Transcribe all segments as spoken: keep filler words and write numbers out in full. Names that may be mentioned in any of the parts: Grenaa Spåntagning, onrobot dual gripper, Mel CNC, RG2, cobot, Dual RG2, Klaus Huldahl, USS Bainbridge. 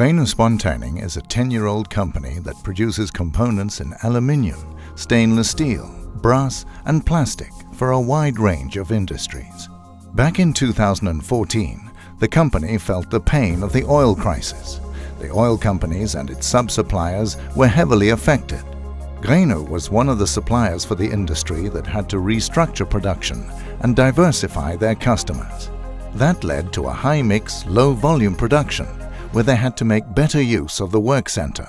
Grenaa Spåntagning is a ten-year-old company that produces components in aluminium, stainless steel, brass and plastic for a wide range of industries. Back in two thousand fourteen, the company felt the pain of the oil crisis. The oil companies and its sub-suppliers were heavily affected. Grenaa was one of the suppliers for the industry that had to restructure production and diversify their customers. That led to a high-mix, low-volume production, where they had to make better use of the work center,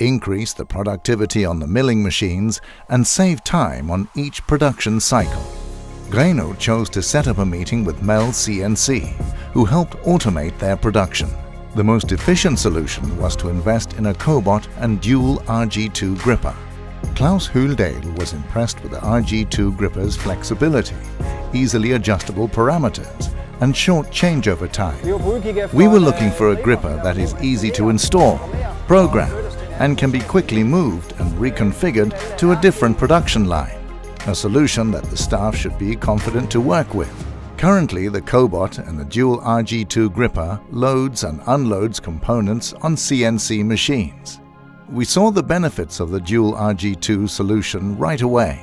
increase the productivity on the milling machines, and save time on each production cycle. Grenaa chose to set up a meeting with Mel C N C, who helped automate their production. The most efficient solution was to invest in a cobot and dual R G two gripper. Klaus Huldahl was impressed with the R G two gripper's flexibility, easily adjustable parameters, and short changeover time. We were looking for a gripper that is easy to install, program, and can be quickly moved and reconfigured to a different production line, a solution that the staff should be confident to work with. Currently, the cobot and the dual R G two gripper loads and unloads components on C N C machines. We saw the benefits of the dual R G two solution right away.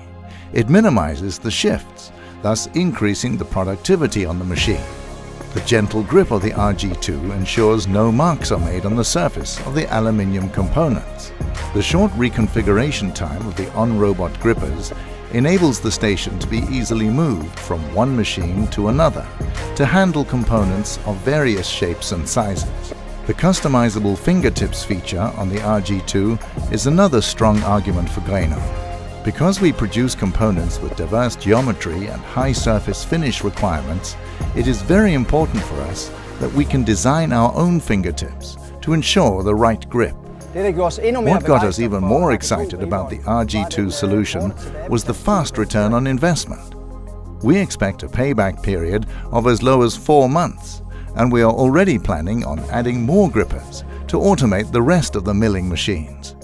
It minimizes the shifts, thus increasing the productivity on the machine. The gentle grip of the R G two ensures no marks are made on the surface of the aluminium components. The short reconfiguration time of the on-robot grippers enables the station to be easily moved from one machine to another to handle components of various shapes and sizes. The customizable fingertips feature on the R G two is another strong argument for Grenaa. Because we produce components with diverse geometry and high surface finish requirements, it is very important for us that we can design our own fingertips to ensure the right grip. What got us even more excited about the R G two solution was the fast return on investment. We expect a payback period of as low as four months, and we are already planning on adding more grippers to automate the rest of the milling machines.